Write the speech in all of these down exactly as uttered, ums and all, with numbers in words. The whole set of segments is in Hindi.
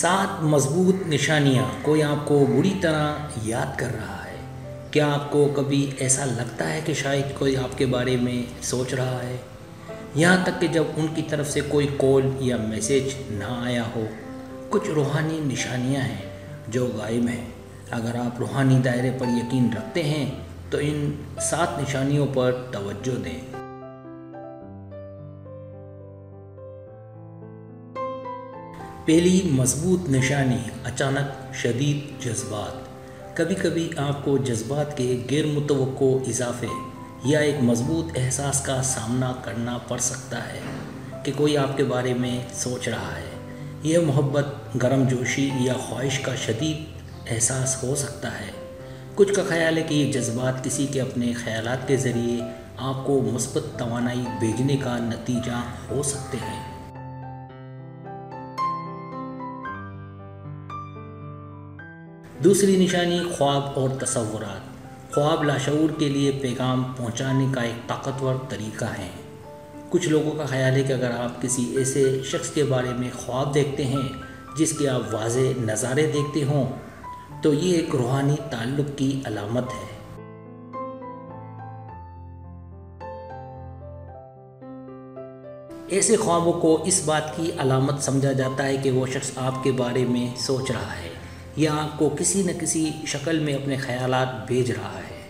सात मजबूत निशानियाँ कोई आपको बुरी तरह याद कर रहा है। क्या आपको कभी ऐसा लगता है कि शायद कोई आपके बारे में सोच रहा है, यहाँ तक कि जब उनकी तरफ से कोई कॉल या मैसेज ना आया हो। कुछ रूहानी निशानियाँ हैं जो गायब हैं। अगर आप रूहानी दायरे पर यकीन रखते हैं तो इन सात निशानियों पर तवज्जो दें। पहली मजबूत निशानी, अचानक शदीद जज्बात। कभी कभी आपको जज्बात के गैर मुतवक्को इजाफे या एक मजबूत एहसास का सामना करना पड़ सकता है कि कोई आपके बारे में सोच रहा है। यह मोहब्बत, गर्मजोशी या ख्वाहिश का शदीद एहसास हो सकता है। कुछ का ख्याल है कि ये जज्बात किसी के अपने ख्यालात के ज़रिए आपको मुस्बत तवानाई भेजने का नतीजा हो सकते हैं। दूसरी निशानी, ख्वाब और तसव्वुरात। ख्वाब लाशऊर के लिए पैगाम पहुंचाने का एक ताकतवर तरीका है। कुछ लोगों का ख्याल है कि अगर आप किसी ऐसे शख्स के बारे में ख्वाब देखते हैं जिसके आप वाज़े नज़ारे देखते हों तो ये एक रूहानी ताल्लुक़ की अलामत है। ऐसे ख्वाबों को इस बात की अलामत समझा जाता है कि वो शख्स आपके बारे में सोच रहा है या आपको किसी न किसी शक्ल में अपने ख्यालात भेज रहा है।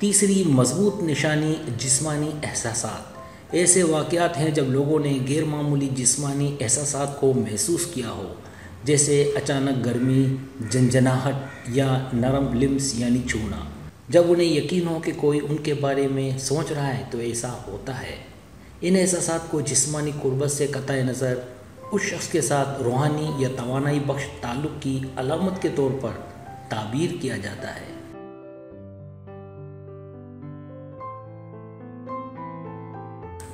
तीसरी मजबूत निशानी, जिस्मानी एहसासात। ऐसे वाक़यात हैं जब लोगों ने गैर मामूली जिस्मानी एहसासात को महसूस किया हो, जैसे अचानक गर्मी, जंजनाहट या नरम लिम्स यानी छूना। जब उन्हें यकीन हो कि कोई उनके बारे में सोच रहा है तो ऐसा होता है। इन एहसासात को जिस्मानी कुर्बत से कतई नज़र उस शख्स के साथ रूहानी या तवानाई बख्श ताल्लुक़ की अलामत के तौर पर ताबीर किया जाता है।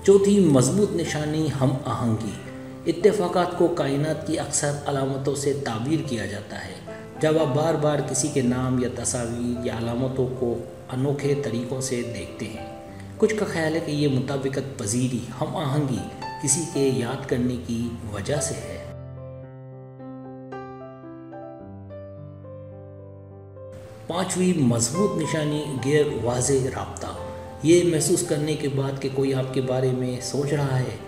चौथी मजबूत निशानी, हम आहंगी। इत्तेफाकात को कायनात की अक्सर अलामतों से ताबीर किया जाता है। जब आप बार बार किसी के नाम या तस्वीर या अलामतों को अनोखे तरीक़ों से देखते हैं। कुछ का ख्याल है कि ये मुताबिकत पजीरी, हम आहंगी किसी के याद करने की वजह से है। पांचवी मजबूत निशानी, गैर वाज़ेह राब्ता। ये महसूस करने के बाद कि कोई आपके बारे में सोच रहा है,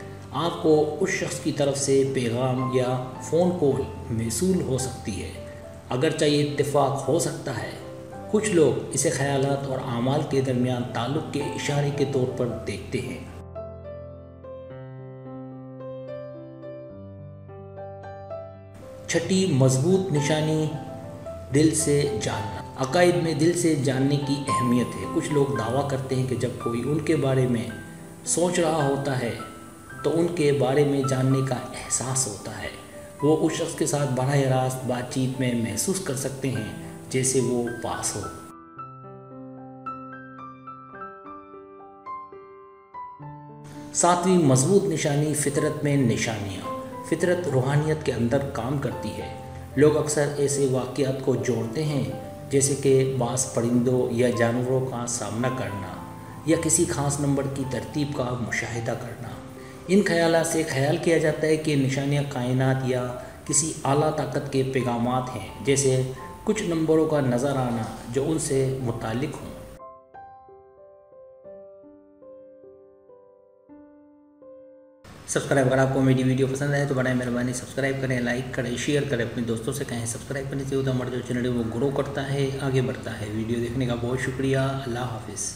आपको उस शख्स की तरफ से पैगाम या फ़ोन कॉल मौसूल हो सकती है, अगरचे ये इत्तेफाक हो सकता है। कुछ लोग इसे ख्यालात और आमाल के दरमियान ताल्लुक़ के इशारे के तौर पर देखते हैं। छठी मजबूत निशानी, दिल से जानना। अकायद में दिल से जानने की अहमियत है। कुछ लोग दावा करते हैं कि जब कोई उनके बारे में सोच रहा होता है तो उनके बारे में जानने का एहसास होता है। वो उस शख्स के साथ बराह रास्त बातचीत में महसूस कर सकते हैं जैसे वो पास हो। सातवीं मजबूत निशानी, फितरत में निशानियाँ। फितरत रूहानियत के अंदर काम करती है। लोग अक्सर ऐसे वाक़यात को जोड़ते हैं जैसे कि बास परिंदों या जानवरों का सामना करना या किसी खास नंबर की तरतीब का मुशाहिदा करना। इन ख्याल से ख्याल किया जाता है कि निशानियाँ कायनात या किसी आला ताकत के पैगामात हैं, जैसे कुछ नंबरों का नज़र आना जो उनसे मुतालिक हों। सब्सक्राइब करें। आपको मेरी वीडियो पसंद आए तो बड़ा मेहरबानी सब्सक्राइब करें, लाइक करें, शेयर करें, अपने दोस्तों से कहें सब्सक्राइब करने से होता हमारा जो चैनल है वो ग्रो करता है, आगे बढ़ता है। वीडियो देखने का बहुत शुक्रिया। अल्लाह हाफिज़।